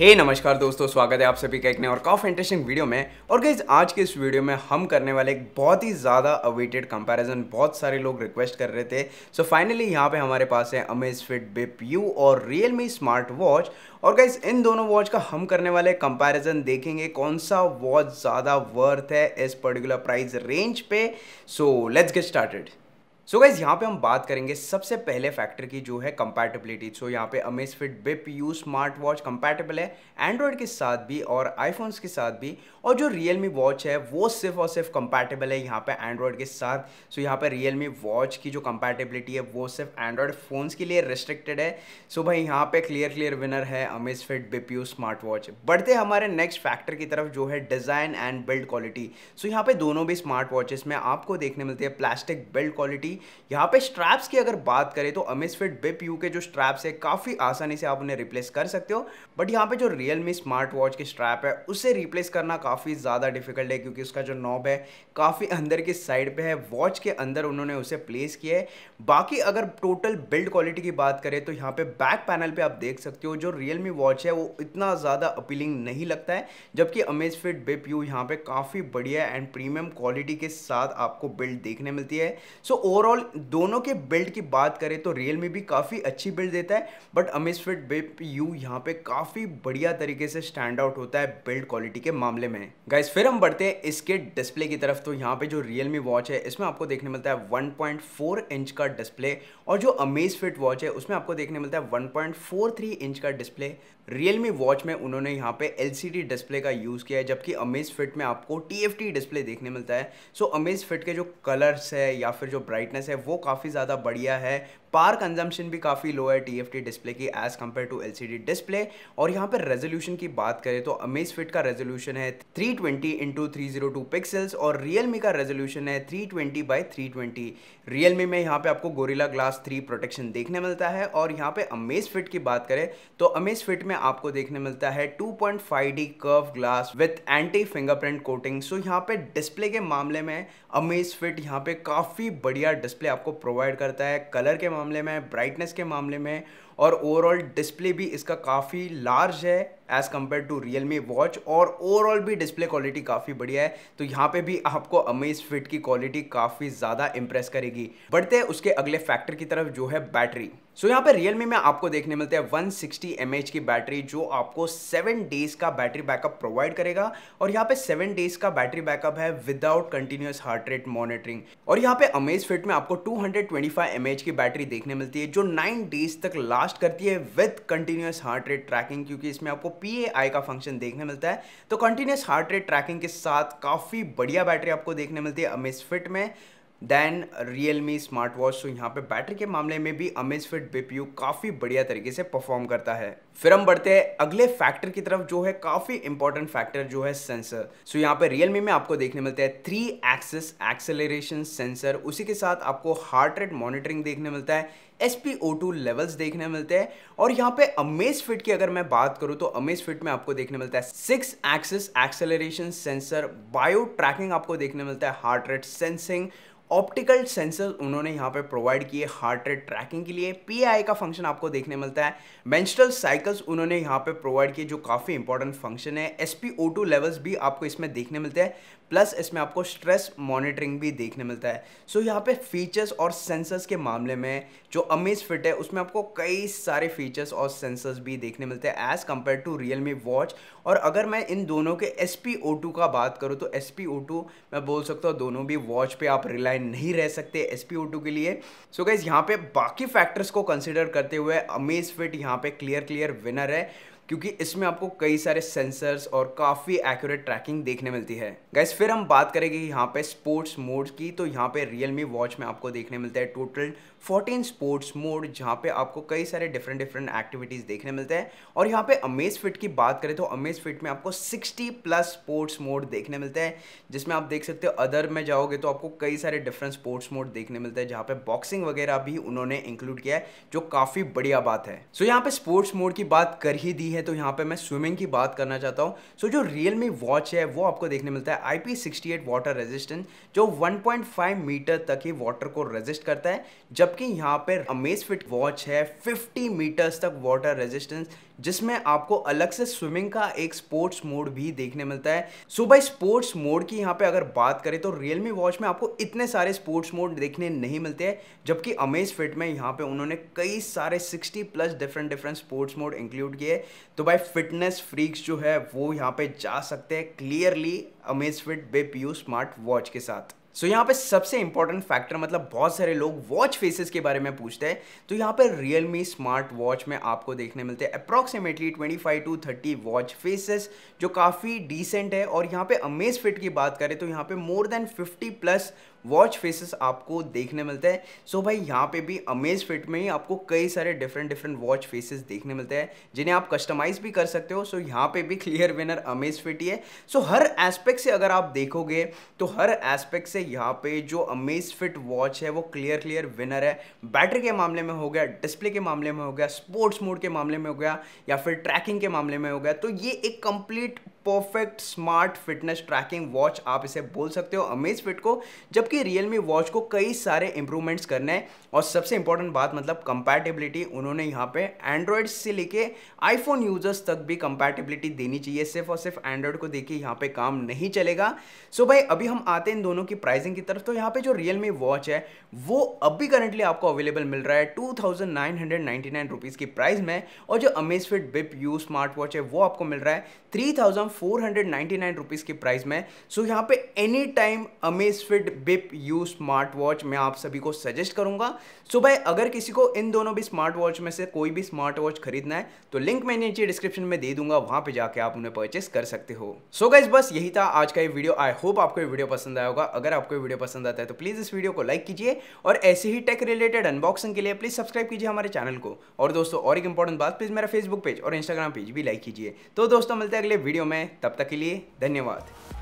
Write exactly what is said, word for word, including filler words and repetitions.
हे नमस्कार दोस्तों, स्वागत है आप सभी का एक नए और काफ़ी इंटरेस्टिंग वीडियो में। और गाइस आज के इस वीडियो में हम करने वाले एक बहुत ही ज़्यादा अवेटेड कंपैरिजन, बहुत सारे लोग रिक्वेस्ट कर रहे थे। सो फाइनली यहाँ पे हमारे पास है अमेज़फिट बिप यू और रियलमी स्मार्ट वॉच। और गाइस इन दोनों वॉच का हम करने वाले कंपैरिजन देखेंगे, कौन सा वॉच ज़्यादा वर्थ है इस पर्टिकुलर प्राइस रेंज पे। So let's get started. So so guys यहाँ पे हम बात करेंगे सबसे पहले फैक्टर की, जो है कंपैटिबिलिटी। सो so यहाँ पे Amazfit Bip U smart watch compatible है एंड्रॉयड के साथ भी और आईफोन्स के साथ भी, और जो रियलमी वॉच है वो सिर्फ और सिर्फ कंपैटिबल है यहाँ पे एंड्रॉयड के साथ। सो so यहाँ पे रियलमी वॉच की जो कंपैटिबिलिटी है वो सिर्फ एंड्रॉयड फ़ोन्स के लिए रिस्ट्रिक्टेड है। सो so भाई यहाँ पे क्लियर क्लियर विनर है Amazfit Bip U smart watch. बढ़ते हमारे नेक्स्ट फैक्टर की तरफ, जो है design and build quality. So यहाँ पे दोनों भी स्मार्ट वॉचेस में आपको देखने मिलती है प्लास्टिक बिल्ड क्वालिटी। यहाँ पे स्ट्रैप्स की अगर बात करें तो अमेज़फिट बिप यू के जो स्ट्रैप्स है काफी आसानी से आप उन्हें रिप्लेस कर सकते हो, बट यहाँ पे जो रियलमी स्मार्ट वॉच की स्ट्रैप है उसे रिप्लेस करना काफी ज्यादा डिफिकल्ट है, क्योंकि उसका जो नॉब है काफी अंदर की साइड पे है, वॉच के अंदर उन्होंने उसे प्लेस किया है। बाकी अगर टोटल बिल्ड क्वालिटी की बात करें तो यहाँ पे बैक पैनल पे आप देख सकते हो जो रियलमी वॉच है वो इतना ज्यादा अपीलिंग नहीं लगता है, जबकि अमेज़फिट बिप यू यहाँ पे काफी बढ़िया एंड प्रीमियम क्वालिटी के साथ आपको बिल्ड देखने मिलती है। सो ओवरऑल दोनों के बिल्ड की बात करें तो रियलमी भी काफी अच्छी बिल्ड देता है, बट अमेज़फिट बिप यू यहाँ पे काफी बढ़िया तरीके से स्टैंड आउट होता है बिल्ड क्वालिटी के मामले में। गाइस फिर हम बढ़ते हैं इसके डिस्प्ले की तरफ। तो यहाँ पे जो रियलमी वॉच है इसमें आपको देखने मिलता है वन पॉइंट फोर इंच का डिस्प्ले, और जो अमेज़फिट वॉच है उसमें आपको देखने मिलता है one point four three inch का डिस्प्ले। रियलमी वॉच में उन्होंने यहाँ पे एलसीडी डिस्प्ले का यूज किया है, जबकि अमेज़फिट में आपको टीएफटी डिस्प्ले देखने मिलता है। सो अमेज़फिट के जो कलर्स है या फिर जो ब्राइटनेस है वो काफ़ी ज़्यादा बढ़िया है, पावर कंजम्पशन भी काफ़ी लो है टीएफटी डिस्प्ले की as compare to LCD display. और यहाँ पर रेजोल्यूशन की बात करें तो अमेज़फिट का रेजोल्यूशन है three twenty into three zero two pixels और रियलमी का रेजोल्यूशन है three twenty by three twenty. Realme में यहाँ पे आपको गोरिल्ला ग्लास थ्री प्रोटेक्शन देखने मिलता है, और यहाँ पे अमेज़फिट की बात करें तो अमेज़फिट में आपको देखने मिलता है two point five D curve glass with anti fingerprint coating. So यहाँ पे डिस्प्ले के मामले में अमेज़फिट यहाँ पे काफ़ी बढ़िया डिस्प्ले आपको प्रोवाइड करता है, कलर के मामले में, ब्राइटनेस के मामले में, और ओवरऑल डिस्प्ले भी इसका काफ़ी लार्ज है as compare to Realme watch, और ओवरऑल भी डिस्प्ले क्वालिटी काफ़ी बढ़िया है। तो यहाँ पे भी आपको अमेज़फिट की क्वालिटी काफ़ी ज़्यादा इंप्रेस करेगी। बढ़ते हैं उसके अगले फैक्टर की तरफ, जो है बैटरी। सो so, यहाँ पे रियलमी में आपको देखने मिलते हैं one sixty m A h की बैटरी, जो आपको सेवन डेज़ का बैटरी बैकअप प्रोवाइड करेगा, और यहाँ पे सेवन डेज़ का बैटरी बैकअप है without continuous heart rate monitoring. और यहाँ पे अमेज़फिट में आपको two twenty five m A h की बैटरी देखने मिलती है, जो नाइन डेज़ तक लास्ट करती है with continuous heart rate tracking, क्योंकि इसमें आपको पी ए आई का फंक्शन देखने मिलता है। तो कंटिन्यूस हार्ट रेट ट्रैकिंग के साथ काफ़ी बढ़िया बैटरी आपको देखने मिलती है अमेज़फिट में देन रियलमी स्मार्ट वॉच। तो यहाँ पे बैटरी के मामले में भी अमेज़फिट बिप यू काफ़ी बढ़िया तरीके से परफॉर्म करता है। फिर हम बढ़ते हैं अगले फैक्टर की तरफ, जो है काफ़ी इंपॉर्टेंट फैक्टर, जो है सेंसर। सो यहाँ पे रियलमी में आपको देखने मिलता है थ्री एक्सिस एक्सेलरेशन सेंसर, उसी के साथ आपको हार्ट रेट मॉनिटरिंग देखने मिलता है, S P O two levels देखने मिलते हैं। और यहाँ पे अमेज़फिट की अगर मैं बात करूँ तो अमेज़फिट में आपको देखने मिलता है six axis acceleration sensor, bio tracking आपको देखने मिलता है, heart rate sensing, optical sensor उन्होंने यहाँ पे प्रोवाइड किए हार्ट रेट ट्रैकिंग के लिए, पी ए आई का फंक्शन आपको देखने मिलता है, मेंस्ट्रुअल साइकिल्स उन्होंने यहाँ पे प्रोवाइड किए जो काफ़ी इंपॉर्टेंट फंक्शन है, S P O two levels भी आपको इसमें देखने मिलते हैं, प्लस इसमें आपको स्ट्रेस मॉनिटरिंग भी देखने मिलता है। सो so, यहाँ पे फीचर्स और सेंसर्स के मामले में जो अमेज़फिट है उसमें आपको कई सारे फीचर्स और सेंसर्स भी देखने मिलते हैं as compare to Realme watch. और अगर मैं इन दोनों के एस पी ओ टू का बात करूँ तो एस पी ओ टू मैं बोल सकता हूँ दोनों भी वॉच पे आप रिलाय नहीं रह सकते एस पी ओ टू के लिए। सो गाइस यहाँ पे बाकी फैक्टर्स को कंसिडर करते हुए अमेज़फिट यहाँ पे क्लियर क्लियर विनर है, क्योंकि इसमें आपको कई सारे सेंसर्स और काफ़ी एक्यूरेट ट्रैकिंग देखने मिलती है। गाइस फिर हम बात करेंगे यहाँ पे स्पोर्ट्स मोड की। तो यहाँ पे रियलमी वॉच में आपको देखने मिलता है टोटल फोर्टीन स्पोर्ट्स मोड, जहाँ पे आपको कई सारे डिफरेंट डिफरेंट एक्टिविटीज़ देखने मिलते हैं। और यहाँ पे अमेज़फिट की बात करें तो अमेज़फिट में आपको सिक्सटी प्लस स्पोर्ट्स मोड देखने मिलते हैं, जिसमें आप देख सकते हो अदर में जाओगे तो आपको कई सारे डिफरेंट स्पोर्ट्स मोड देखने मिलते हैं, जहाँ पे बॉक्सिंग वगैरह भी उन्होंने इंक्लूड किया है, जो काफ़ी बढ़िया बात है। सो यहाँ पर स्पोर्ट्स मोड की बात कर ही दी है हैं, तो यहाँ पे मैं स्विमिंग की बात करना चाहता हूँ। सो so, जो Realme Watch है वो आपको देखने मिलता है I P sixty eight water resistant, जो वन पॉइंट फाइव मीटर तक ही वाटर को रेजिस्ट करता है, जबकि यहाँ पे Amazfit Watch है फिफ्टी मीटर्स तक वाटर रेजिस्टेंस, जिसमें आपको अलग से स्विमिंग का एक स्पोर्ट्स मोड भी देखने मिलता है। सो भाई स्पोर्ट्स मोड की यहाँ पे अगर बात करें तो Realme Watch में आपको इतने सारे स्पोर्ट्स मोड देखने नहीं मिलते हैं, जबकि Amazfit में यहाँ पे उन्होंने कई सारे sixty plus different different sports mode include किए। तो भाई फिटनेस फ्रीक्स जो है वो यहाँ पे जा सकते हैं clearly Amazfit Bip U smart watch के साथ। सो so, यहाँ पे सबसे इंपॉर्टेंट फैक्टर, मतलब बहुत सारे लोग वॉच फेसेस के बारे में पूछते हैं, तो यहाँ पे Realme स्मार्ट वॉच में आपको देखने मिलते हैं approximately twenty five to thirty watch faces, जो काफ़ी डिसेंट है। और यहाँ पे Amazfit की बात करें तो यहाँ पे more than fifty plus watch faces आपको देखने मिलते हैं। सो so, भाई यहाँ पे भी Amazfit में ही आपको कई सारे डिफरेंट डिफरेंट वॉच फेसेस देखने मिलते हैं, जिन्हें आप कस्टमाइज़ भी कर सकते हो। सो so, यहाँ पे भी क्लियर विनर Amazfit ही है। सो so, हर एस्पेक्ट से अगर आप देखोगे तो हर एस्पेक्ट से यहाँ पे जो Amazfit वॉच है वो क्लियर क्लियर विनर है। बैटरी के मामले में हो गया, डिस्प्ले के मामले में हो गया, स्पोर्ट्स मोड के मामले में हो गया, या फिर ट्रैकिंग के मामले में हो गया। तो ये एक complete perfect smart fitness tracking watch आप इसे बोल सकते हो Amazfit को, जबकि Realme वॉच को कई सारे इंप्रूवमेंट्स करने हैं। और सबसे इंपॉर्टेंट बात, मतलब कंपैटिबिलिटी, उन्होंने यहाँ पे एंड्रॉयड से लेके आईफोन यूजर्स तक भी कंपैटिबिलिटी देनी चाहिए। सिर्फ और सिर्फ एंड्रॉयड को देखिए यहाँ पे काम नहीं चलेगा। सो भाई अभी हम आते हैं इन दोनों की प्राइसिंग की तरफ। तो यहाँ पे जो Realme वॉच है वो अभी करंटली आपको अवेलेबल मिल रहा है two thousand nine hundred ninety nine rupees की प्राइस में, और जो Amazfit Bip U smart watch है वो आपको मिल रहा है three thousand four hundred ninety nine rupees की प्राइस में। सो so, यहाँ पे any time Amazfit Bip U smart watch मैं आप सभी को सजेस्ट करूँगा। सो so, भाई अगर किसी को इन दोनों भी स्मार्ट वॉच में से कोई भी स्मार्ट वॉच खरीदना है तो लिंक मैं नीचे डिस्क्रिप्शन में दे दूंगा, वहाँ पे जाके आप उन्हें परचेस कर सकते हो। सो so, गाइज बस यही था आज का ये वीडियो। आई होप आपको ये वीडियो पसंद आया होगा। अगर आपको ये वीडियो पसंद आता है तो प्लीज़ इस वीडियो को लाइक कीजिए, और ऐसे ही टेक रिलेटेड अनबॉक्सिंग के लिए प्लीज़ सब्सक्राइब कीजिए हमारे चैनल को। और दोस्तों और एक इंपॉर्टेंट बात, प्लीज़ मेरा फेसबुक पेज और इंस्टाग्राम पेज भी लाइक कीजिए। तो दोस्तों मिलते हैं अगले वीडियो में, तब तक के लिए धन्यवाद।